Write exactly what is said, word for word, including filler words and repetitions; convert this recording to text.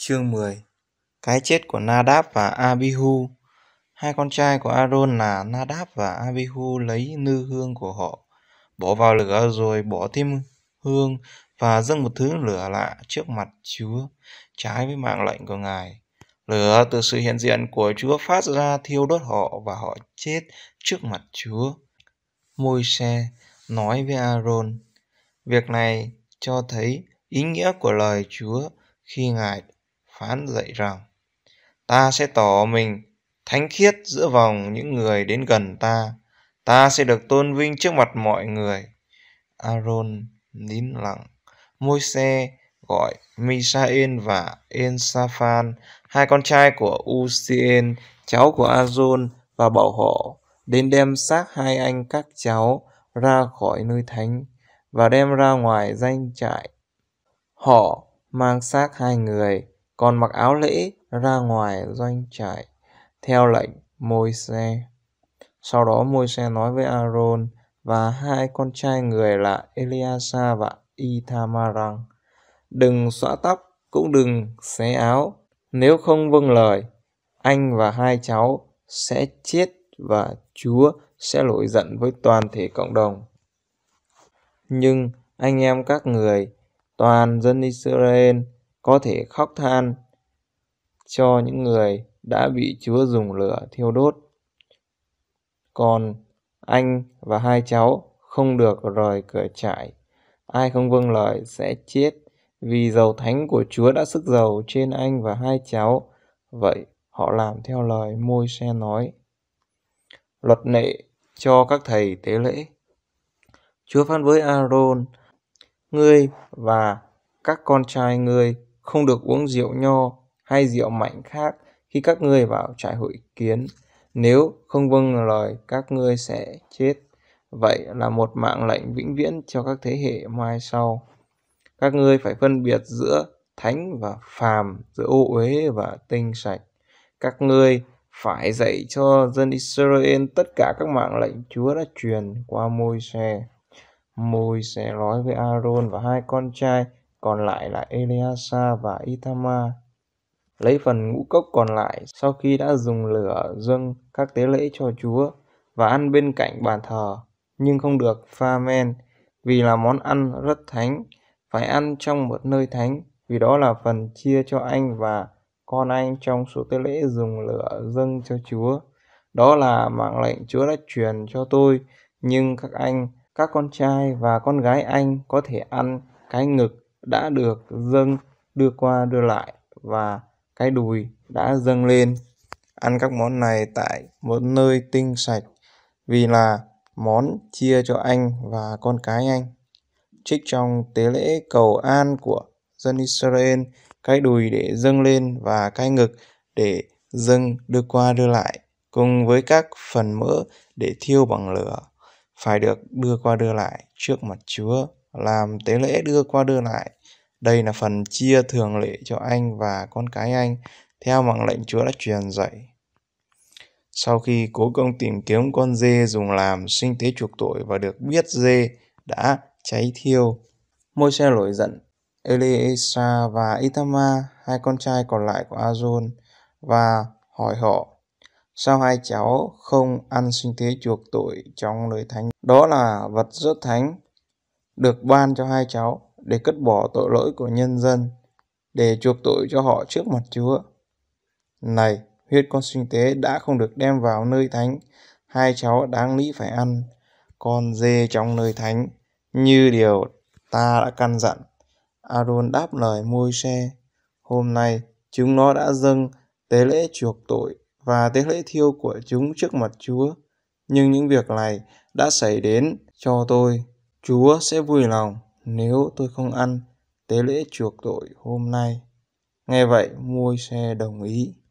Chương mười. Cái chết của Nadab và Abihu. Hai con trai của A-rôn là Nadab và Abihu lấy nư hương của họ, bỏ vào lửa rồi bỏ thêm hương và dâng một thứ lửa lạ trước mặt Chúa, trái với mạng lệnh của Ngài. Lửa từ sự hiện diện của Chúa phát ra thiêu đốt họ và họ chết trước mặt Chúa. Môi-se nói với A-rôn, việc này cho thấy ý nghĩa của lời Chúa khi Ngài phán dạy rằng: Ta sẽ tỏ mình thánh khiết giữa vòng những người đến gần ta, ta sẽ được tôn vinh trước mặt mọi người. A-rôn nín lặng. Môi-se gọi Mi-sa-en và En-sa-phan, hai con trai của U-si-en, cháu của Azon, và bảo họ đến đem xác hai anh các cháu ra khỏi nơi thánh và đem ra ngoài doanh trại. Họ mang xác hai người còn mặc áo lễ ra ngoài doanh trại theo lệnh Môi-se. Sau đó Môi-se nói với A-rôn và hai con trai người là Ê-lê-a-sa và Y-tha-ma rằng: Đừng xõa tóc, cũng đừng xé áo. Nếu không vâng lời, anh và hai cháu sẽ chết và Chúa sẽ nổi giận với toàn thể cộng đồng. Nhưng anh em các người, toàn dân Israel có thể khóc than cho những người đã bị Chúa dùng lửa thiêu đốt. Còn anh và hai cháu không được rời cửa trại. Ai không vâng lời sẽ chết, vì dầu thánh của Chúa đã sức dầu trên anh và hai cháu. Vậy họ làm theo lời Môi-se nói. Luật lệ cho các thầy tế lễ. Chúa phán với A-rôn: Ngươi và các con trai ngươi không được uống rượu nho hay rượu mạnh khác khi các ngươi vào trại hội kiến. Nếu không vâng lời, các ngươi sẽ chết. Vậy là một mạng lệnh vĩnh viễn cho các thế hệ mai sau. Các ngươi phải phân biệt giữa thánh và phàm, giữa ô uế và tinh sạch. Các ngươi phải dạy cho dân Israel tất cả các mạng lệnh Chúa đã truyền qua Môi-se. Môi-se nói với A-rôn và hai con trai còn lại là Ê-lê-a-sa và Itama: Lấy phần ngũ cốc còn lại sau khi đã dùng lửa dâng các tế lễ cho Chúa và ăn bên cạnh bàn thờ, nhưng không được pha men, vì là món ăn rất thánh, phải ăn trong một nơi thánh, vì đó là phần chia cho anh và con anh trong số tế lễ dùng lửa dâng cho Chúa. Đó là mạng lệnh Chúa đã truyền cho tôi, nhưng các anh, các con trai và con gái anh có thể ăn cái ngực đã được dâng đưa qua đưa lại và cái đùi đã dâng lên. Ăn các món này tại một nơi tinh sạch, vì là món chia cho anh và con cái anh. Trích trong tế lễ cầu an của dân Israel, cái đùi để dâng lên và cái ngực để dâng đưa qua đưa lại, cùng với các phần mỡ để thiêu bằng lửa, phải được đưa qua đưa lại trước mặt Chúa, làm tế lễ đưa qua đưa lại. Đây là phần chia thường lệ cho anh và con cái anh, theo mạng lệnh Chúa đã truyền dạy. Sau khi cố công tìm kiếm con dê dùng làm sinh tế chuộc tội và được biết dê đã cháy thiêu, Môi-se nổi giận Ê-lê-a-sa và Itama, hai con trai còn lại của A-rôn, và hỏi họ: Sao hai cháu không ăn sinh tế chuộc tội trong nơi thánh? Đó là vật rất thánh, được ban cho hai cháu để cất bỏ tội lỗi của nhân dân, để chuộc tội cho họ trước mặt Chúa. Này, huyết con sinh tế đã không được đem vào nơi thánh, hai cháu đáng lý phải ăn con dê trong nơi thánh, như điều ta đã căn dặn. A-rôn đáp lời Môi-se: Hôm nay chúng nó đã dâng tế lễ chuộc tội và tế lễ thiêu của chúng trước mặt Chúa, nhưng những việc này đã xảy đến cho tôi. Chúa sẽ vui lòng nếu tôi không ăn tế lễ chuộc tội hôm nay. Nghe vậy Môi-se đồng ý.